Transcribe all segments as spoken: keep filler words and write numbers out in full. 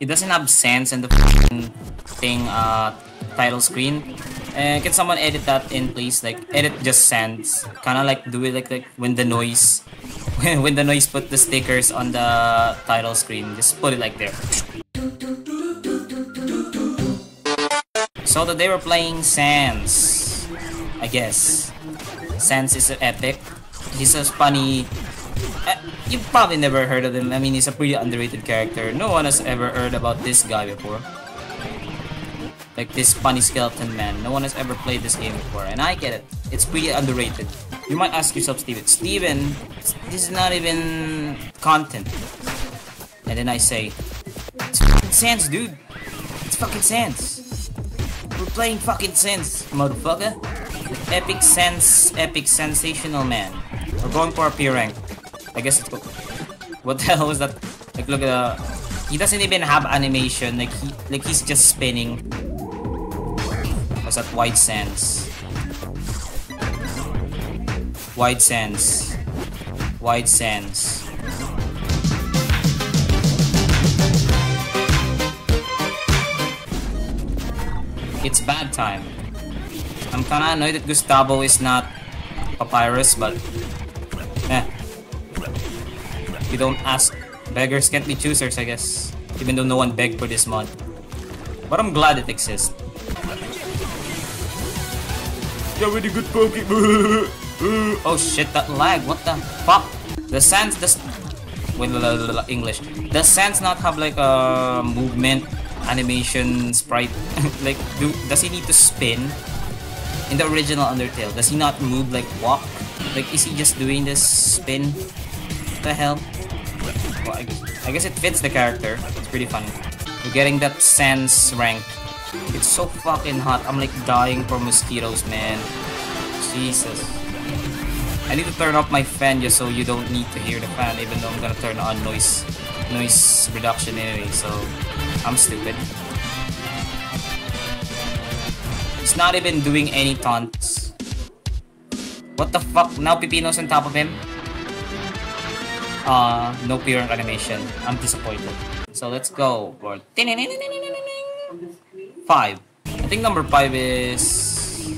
it doesn't have Sans in the thing uh title screen. And uh, can someone edit that in, please? Like edit just Sans. Kind of like do it like like when the noise, when when the noise put the stickers on the title screen. Just put it like there. So that they were playing Sans, I guess. Sans is an epic. He's a funny. Uh, you've probably never heard of him. I mean, he's a pretty underrated character. No one has ever heard about this guy before. Like this funny skeleton man. No one has ever played this game before, and I get it. It's pretty underrated. You might ask yourself, Steven, Steven, this is not even content. And then I say, it's fucking Sans, dude. It's fucking Sans. We're playing fucking Sans, motherfucker. With epic Sans, epic sensational man. We're going for a P rank. I guess it's cool. What the hell was that? Like, look at uh, he doesn't even have animation. Like he, like he's just spinning. What's that? White Sans. White Sans. White Sans. It's bad time. I'm kinda annoyed that Gustavo is not Papyrus, but eh. You don't ask. Beggars can't be choosers, I guess. Even though no one begged for this mod. But I'm glad it exists. Yeah, really good Pokemon. Oh shit, that lag. What the fuck? The Sans does. Wait, la, la, la, English. Does Sans not have like a movement, animation, sprite? Like, do does he need to spin? In the original Undertale, does he not move like walk? Like, is he just doing this spin? The hell? Well, I, I guess it fits the character. It's pretty funny. We're getting that Sans rank. It's so fucking hot. I'm like dying for mosquitoes, man. Jesus. I need to turn off my fan just so you don't need to hear the fan, even though I'm gonna turn on noise noise reduction anyway, so I'm stupid. It's not even doing any taunts. What the fuck? Now Pippino's on top of him? Uh, no peer animation. I'm disappointed. So let's go for five. I think number five is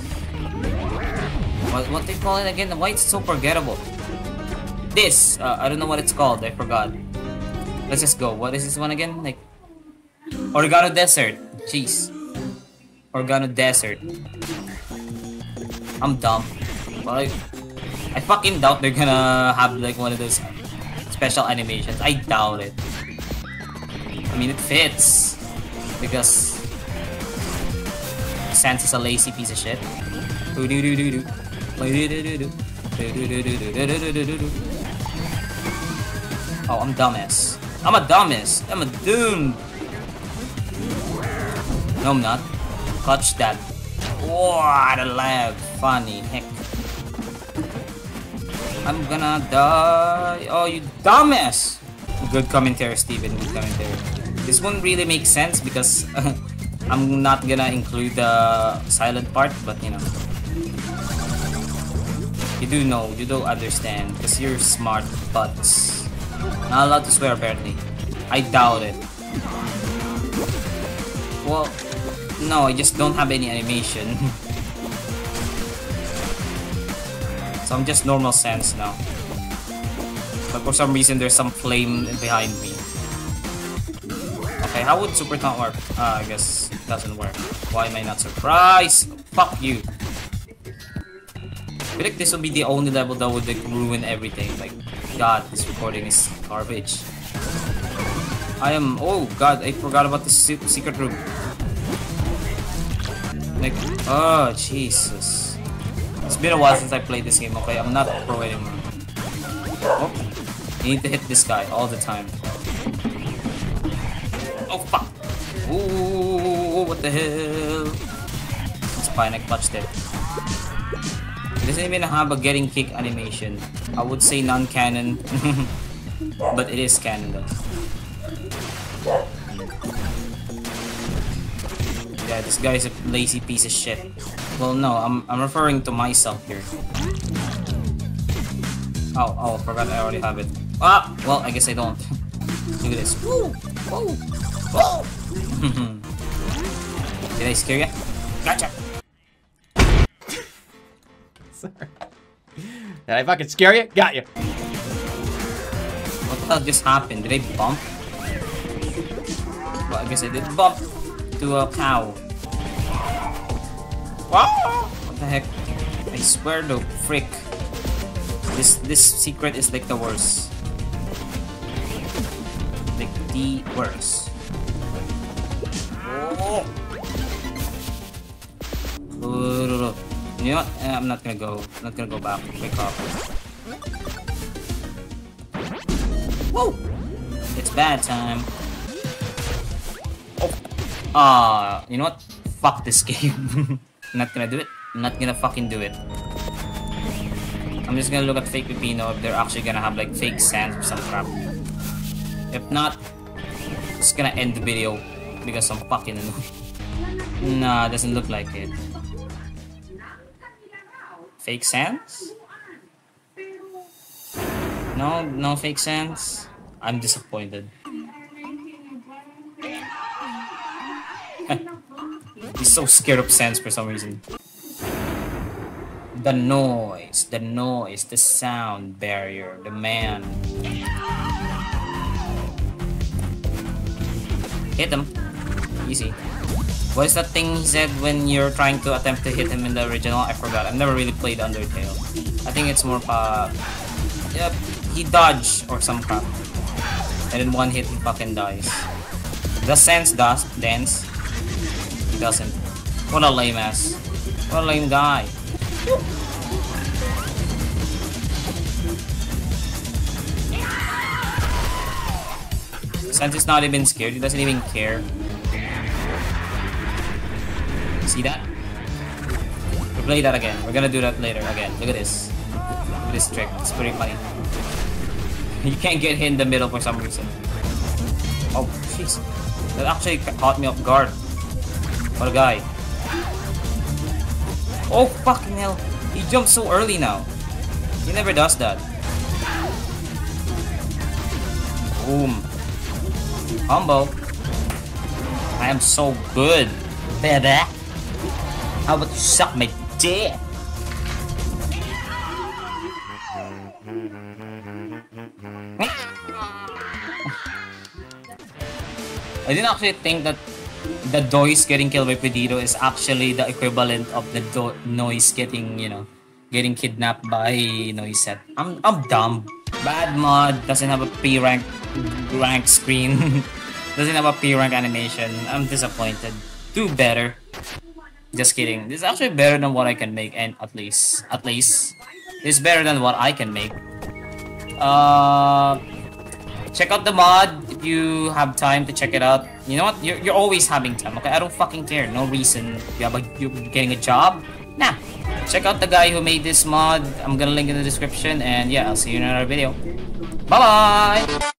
what, what they call it again? Why it's so forgettable? This uh, I don't know what it's called. I forgot. Let's just go. What is this one again? Like Organo Desert. Jeez, Organo Desert. I'm dumb. But I, I fucking doubt they're gonna have like one of those special animations. I doubt it. I mean, it fits because Sans is a lazy piece of shit. Oh, I'm dumbass. I'm a dumbass. I'm a doom. No, I'm not. Clutch that. What a lag. Funny heck. I'm gonna die. Oh, you dumbass! Good commentary, Steven. Good commentary. This won't really make sense because uh, I'm not gonna include the silent part, but you know. You do know, you do understand, because you're smart butts. Not allowed to swear, apparently. I doubt it. Well, no, I just don't have any animation. So I'm just normal Sans now. But for some reason there's some flame behind me. Okay, how would Super Taunt work? Ah, uh, I guess it doesn't work. Why am I not surprised? Fuck you. I feel like this will be the only level that would like ruin everything. Like, god, this recording is garbage. I am- oh god, I forgot about the se secret room. Like, oh Jesus. It's been a while since I played this game, okay? I'm not a pro anymore. Oh, you need to hit this guy all the time. Oh, fuck! Ooh, what the hell? It's fine, I clutched it. It doesn't even have a getting kick animation. I would say non-canon, but it is canon though. Yeah, this guy is a lazy piece of shit. Well, no, I'm, I'm referring to myself here. Oh, oh, forgot I already have it. Ah! Well, I guess I don't. Look at this. Woo! Whoa! Whoa! Did I scare you? Gotcha! Sorry. Did I fucking scare you? Got you! What the hell just happened? Did I bump? Well, I guess I did bump to a cow. Wow! What the heck? I swear to frick. This this secret is like the worst. Like the worst. Oh. You know what? I'm not gonna go. I'm not gonna go back. Pick up. Whoa! It's bad time. Oh. Ah, uh, you know what? Fuck this game. I'm not gonna do it. I'm not gonna fucking do it. I'm just gonna look at fake Pippino if they're actually gonna have like fake Sans or some crap. If not, I'm just gonna end the video because I'm fucking annoyed. Nah, doesn't look like it. Fake Sans? No, no fake Sans. I'm disappointed. He's so scared of Sans for some reason. The noise, the noise, the sound barrier, the man. Hit him. Easy. What is that thing he said when you're trying to attempt to hit him in the original? I forgot. I've never really played Undertale. I think it's more uh yep, he dodged or some crap. And in one hit he fucking dies. Does Sans does dance? He doesn't. What a lame ass. What a lame guy. Sans is not even scared, he doesn't even care. See that? We'll play that again. We're gonna do that later again. Look at this. Look at this trick. It's pretty funny. You can't get hit in the middle for some reason. Oh, jeez. That actually caught me off guard. What a guy. Oh fucking hell, he jumps so early now. He never does that. Boom. Combo. I am so good, baby. How about you suck my dick? I didn't actually think that the noise getting killed by Pedito is actually the equivalent of the do noise getting, you know, getting kidnapped by Noisette. I'm I'm dumb. Bad mod doesn't have a P rank rank screen. Doesn't have a P rank animation. I'm disappointed. Do better. Just kidding. This is actually better than what I can make, and at least at least it's better than what I can make. Uh. Check out the mod if you have time to check it out. You know what? You're, you're always having time, okay? I don't fucking care. No reason. You have a, you're getting a job? Nah. Check out the guy who made this mod. I'm gonna link in the description. And yeah, I'll see you in another video. Bye-bye!